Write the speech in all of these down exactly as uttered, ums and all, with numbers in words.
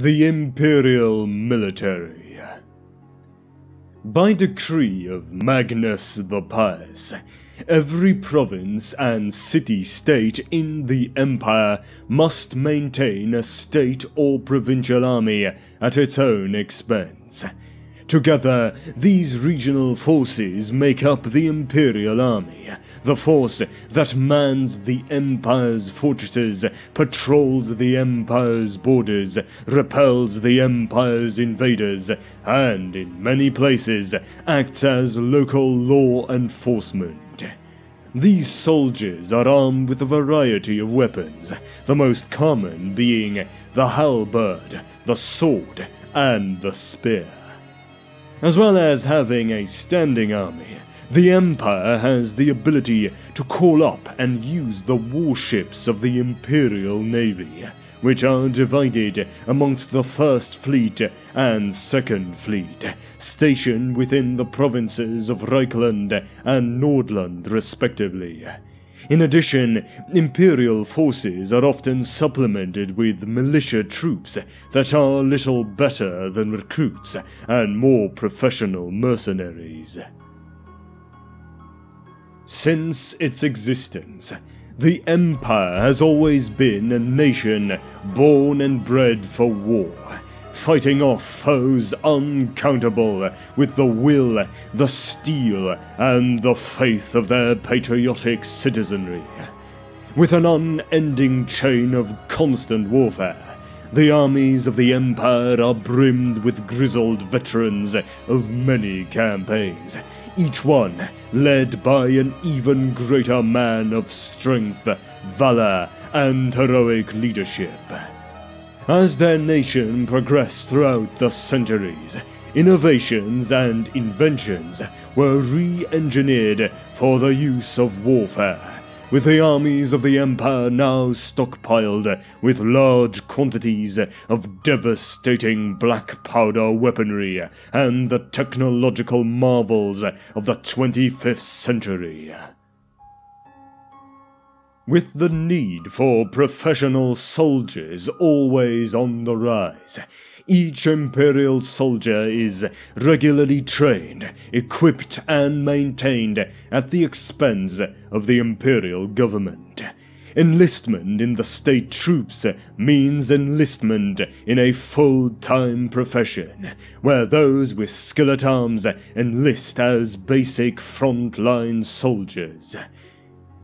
the Imperial military. By decree of Magnus the Pious, every province and city-state in the Empire must maintain a state or provincial army at its own expense. Together, these regional forces make up the Imperial Army, the force that manned the Empire's fortresses, patrolled the Empire's borders, repels the Empire's invaders, and, in many places, acts as local law enforcement. These soldiers are armed with a variety of weapons, the most common being the halberd, the sword, and the spear. As well as having a standing army, the Empire has the ability to call up and use the warships of the Imperial Navy, which are divided amongst the First Fleet and Second Fleet, stationed within the provinces of Reichland and Nordland respectively. In addition, Imperial forces are often supplemented with militia troops that are little better than recruits and more professional mercenaries. Since its existence, the Empire has always been a nation born and bred for war, fighting off foes uncountable with the will, the steel, and the faith of their patriotic citizenry. With an unending chain of constant warfare, the armies of the Empire are brimmed with grizzled veterans of many campaigns, each one led by an even greater man of strength, valor, and heroic leadership. As their nation progressed throughout the centuries, innovations and inventions were re-engineered for the use of warfare, with the armies of the Empire now stockpiled with large quantities of devastating black powder weaponry and the technological marvels of the twenty-fifth century. With the need for professional soldiers always on the rise, each Imperial soldier is regularly trained, equipped, and maintained at the expense of the Imperial government. Enlistment in the state troops means enlistment in a full-time profession, where those with skill at arms enlist as basic frontline soldiers.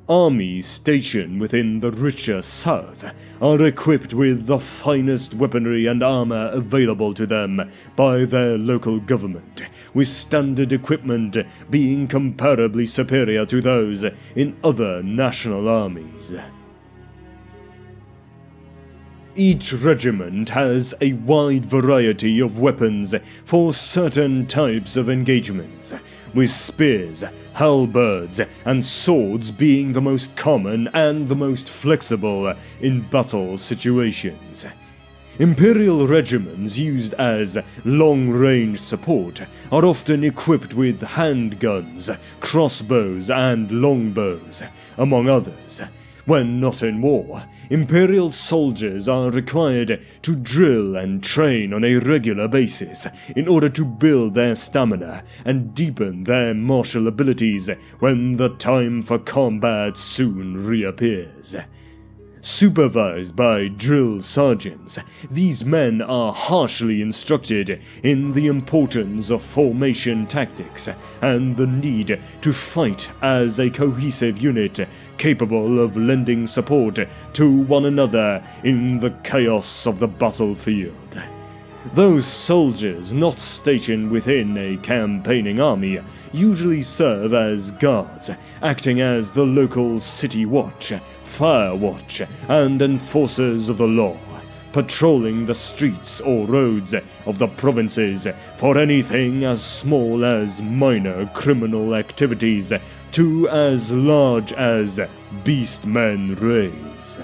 Armies stationed within the richer south are equipped with the finest weaponry and armor available to them by their local government, with standard equipment being comparably superior to those in other national armies. Each regiment has a wide variety of weapons for certain types of engagements, with spears, halberds, and swords being the most common and the most flexible in battle situations. Imperial regiments used as long-range support are often equipped with handguns, crossbows, and longbows, among others. When not in war, Imperial soldiers are required to drill and train on a regular basis in order to build their stamina and deepen their martial abilities when the time for combat soon reappears. Supervised by drill sergeants, these men are harshly instructed in the importance of formation tactics and the need to fight as a cohesive unit capable of lending support to one another in the chaos of the battlefield. Those soldiers not stationed within a campaigning army usually serve as guards, acting as the local city watch, fire watch, and enforcers of the law, patrolling the streets or roads of the provinces for anything as small as minor criminal activities to as large as beastmen raids.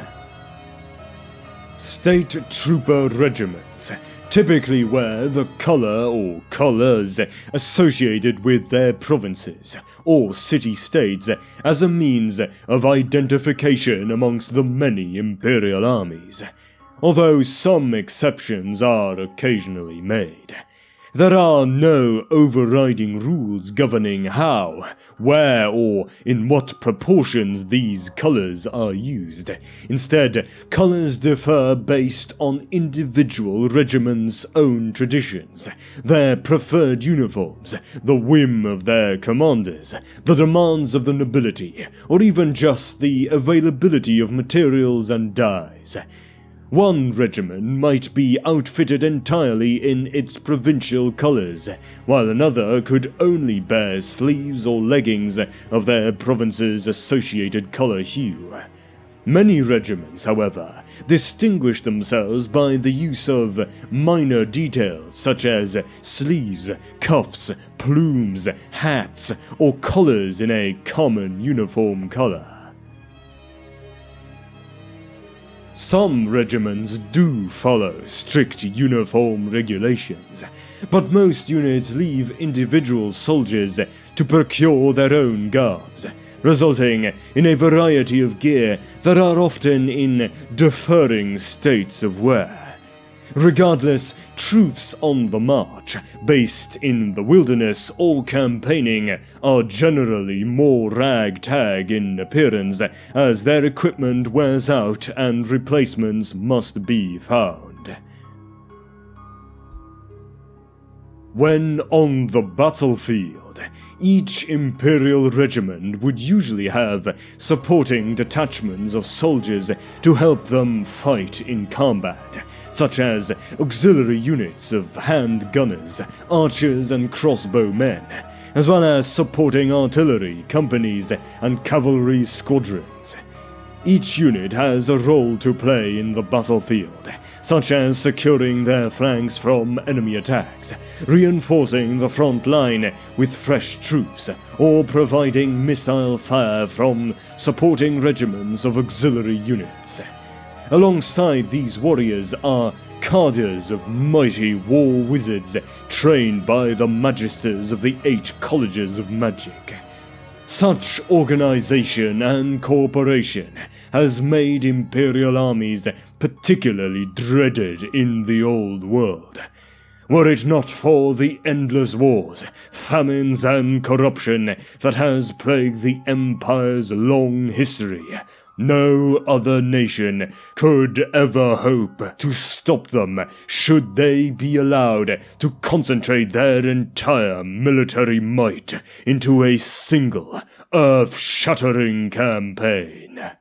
State trooper regiments typically wear the colour or colours associated with their provinces or city-states as a means of identification amongst the many Imperial armies. although some exceptions are occasionally made. There are no overriding rules governing how, where, or in what proportions these colors are used. Instead, colors differ based on individual regiments' own traditions, their preferred uniforms, the whim of their commanders, the demands of the nobility, or even just the availability of materials and dyes. One regiment might be outfitted entirely in its provincial colours, while another could only bear sleeves or leggings of their province's associated colour hue. Many regiments, however, distinguish themselves by the use of minor details such as sleeves, cuffs, plumes, hats, or collars in a common uniform colour. Some regiments do follow strict uniform regulations, but most units leave individual soldiers to procure their own garbs, resulting in a variety of gear that are often in differing states of wear. Regardless, troops on the march, based in the wilderness or campaigning, are generally more rag-tag in appearance as their equipment wears out and replacements must be found. When on the battlefield, each Imperial regiment would usually have supporting detachments of soldiers to help them fight in combat, such as auxiliary units of hand gunners, archers and crossbowmen, as well as supporting artillery companies and cavalry squadrons. Each unit has a role to play in the battlefield, such as securing their flanks from enemy attacks, reinforcing the front line with fresh troops, or providing missile fire from supporting regiments of auxiliary units. Alongside these warriors are cadres of mighty war wizards trained by the magisters of the eight colleges of magic. Such organization and cooperation has made Imperial armies particularly dreaded in the Old World. Were it not for the endless wars, famines and corruption that has plagued the Empire's long history, no other nation could ever hope to stop them should they be allowed to concentrate their entire military might into a single, earth-shattering campaign.